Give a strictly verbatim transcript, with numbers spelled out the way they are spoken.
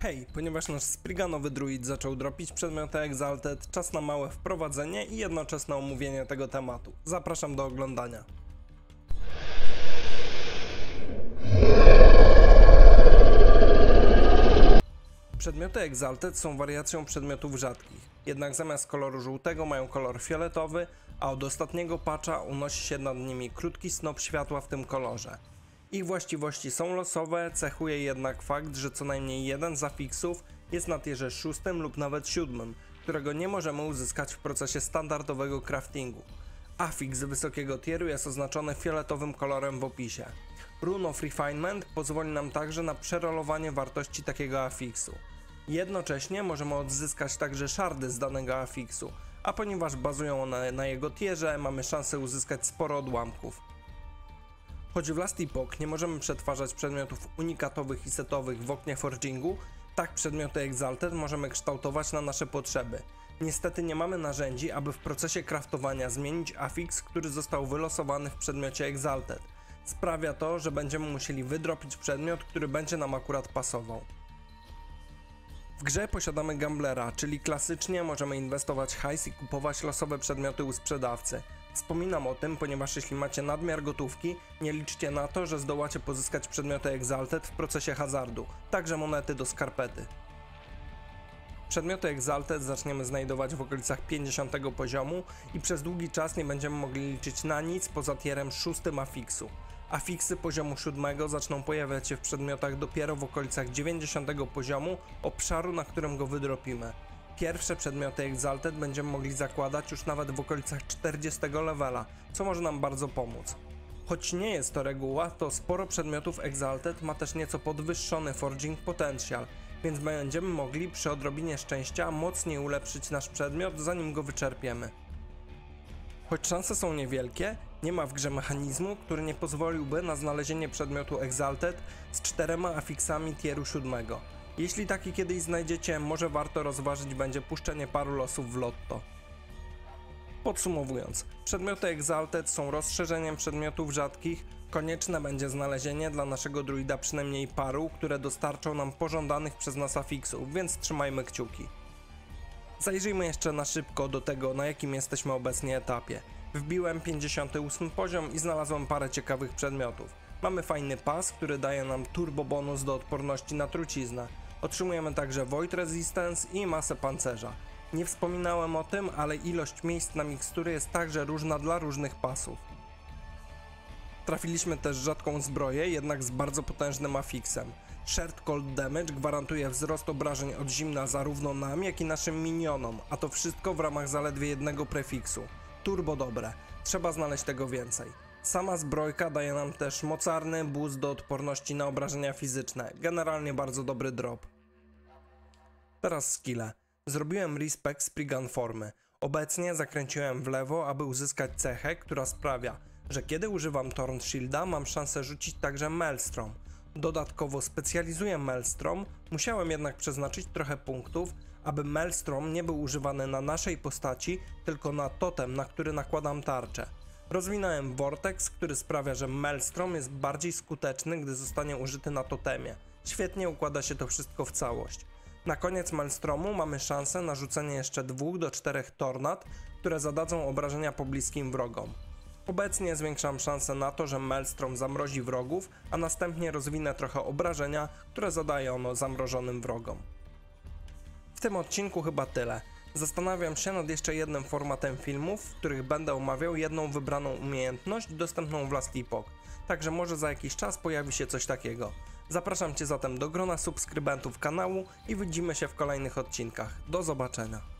Hej, ponieważ nasz Sprigganowy druid zaczął dropić przedmioty Exalted, czas na małe wprowadzenie i jednoczesne omówienie tego tematu. Zapraszam do oglądania. Przedmioty Exalted są wariacją przedmiotów rzadkich, jednak zamiast koloru żółtego mają kolor fioletowy, a od ostatniego patcha unosi się nad nimi krótki snop światła w tym kolorze. Ich właściwości są losowe, cechuje jednak fakt, że co najmniej jeden z afiksów jest na tierze szóstym lub nawet siódmym, którego nie możemy uzyskać w procesie standardowego craftingu. Afiks wysokiego tieru jest oznaczony fioletowym kolorem w opisie. Runoff Refinement pozwoli nam także na przerolowanie wartości takiego afiksu. Jednocześnie możemy odzyskać także szardy z danego afiksu, a ponieważ bazują one na jego tierze, mamy szansę uzyskać sporo odłamków. Choć w Last Epoch nie możemy przetwarzać przedmiotów unikatowych i setowych w oknie forgingu, tak przedmioty Exalted możemy kształtować na nasze potrzeby. Niestety nie mamy narzędzi, aby w procesie craftowania zmienić afiks, który został wylosowany w przedmiocie Exalted. Sprawia to, że będziemy musieli wydropić przedmiot, który będzie nam akurat pasował. W grze posiadamy gamblera, czyli klasycznie możemy inwestować hajs i kupować losowe przedmioty u sprzedawcy. Wspominam o tym, ponieważ jeśli macie nadmiar gotówki, nie liczcie na to, że zdołacie pozyskać przedmioty Exalted w procesie hazardu, także monety do skarpety. Przedmioty Exalted zaczniemy znajdować w okolicach pięćdziesiątego poziomu i przez długi czas nie będziemy mogli liczyć na nic poza tierem szóstym afiksu. Afiksy poziomu siódmego zaczną pojawiać się w przedmiotach dopiero w okolicach dziewięćdziesiątego poziomu obszaru, na którym go wydropimy. Pierwsze przedmioty Exalted będziemy mogli zakładać już nawet w okolicach czterdziestego levela, co może nam bardzo pomóc. Choć nie jest to reguła, to sporo przedmiotów Exalted ma też nieco podwyższony forging potential, więc będziemy mogli przy odrobinie szczęścia mocniej ulepszyć nasz przedmiot, zanim go wyczerpiemy. Choć szanse są niewielkie, nie ma w grze mechanizmu, który nie pozwoliłby na znalezienie przedmiotu Exalted z czterema afiksami tieru siódmego. Jeśli taki kiedyś znajdziecie, może warto rozważyć będzie puszczenie paru losów w lotto. Podsumowując, przedmioty Exalted są rozszerzeniem przedmiotów rzadkich, konieczne będzie znalezienie dla naszego druida przynajmniej paru, które dostarczą nam pożądanych przez nas afiksów, więc trzymajmy kciuki. Zajrzyjmy jeszcze na szybko do tego, na jakim jesteśmy obecnie etapie. Wbiłem pięćdziesiąty ósmy poziom i znalazłem parę ciekawych przedmiotów. Mamy fajny pas, który daje nam turbo bonus do odporności na truciznę. Otrzymujemy także Void Resistance i masę pancerza. Nie wspominałem o tym, ale ilość miejsc na mikstury jest także różna dla różnych pasów. Trafiliśmy też rzadką zbroję, jednak z bardzo potężnym afiksem. Shared Cold Damage gwarantuje wzrost obrażeń od zimna zarówno nam, jak i naszym minionom, a to wszystko w ramach zaledwie jednego prefiksu. Turbo dobre, trzeba znaleźć tego więcej. Sama zbrojka daje nam też mocarny boost do odporności na obrażenia fizyczne, generalnie bardzo dobry drop. Teraz skille. Zrobiłem respec Spriggan formy. Obecnie zakręciłem w lewo, aby uzyskać cechę, która sprawia, że kiedy używam Thorn Shielda, mam szansę rzucić także Maelstrom. Dodatkowo specjalizuję Maelstrom, musiałem jednak przeznaczyć trochę punktów, aby Maelstrom nie był używany na naszej postaci, tylko na totem, na który nakładam tarczę. Rozwinąłem Vortex, który sprawia, że Maelstrom jest bardziej skuteczny, gdy zostanie użyty na totemie. Świetnie układa się to wszystko w całość. Na koniec Maelstromu mamy szansę na rzucenie jeszcze dwóch do czterech Tornad, które zadadzą obrażenia pobliskim wrogom. Obecnie zwiększam szansę na to, że Maelstrom zamrozi wrogów, a następnie rozwinę trochę obrażenia, które zadaje ono zamrożonym wrogom. W tym odcinku chyba tyle. Zastanawiam się nad jeszcze jednym formatem filmów, w których będę omawiał jedną wybraną umiejętność dostępną w Last Epoch, także może za jakiś czas pojawi się coś takiego. Zapraszam Cię zatem do grona subskrybentów kanału i widzimy się w kolejnych odcinkach. Do zobaczenia.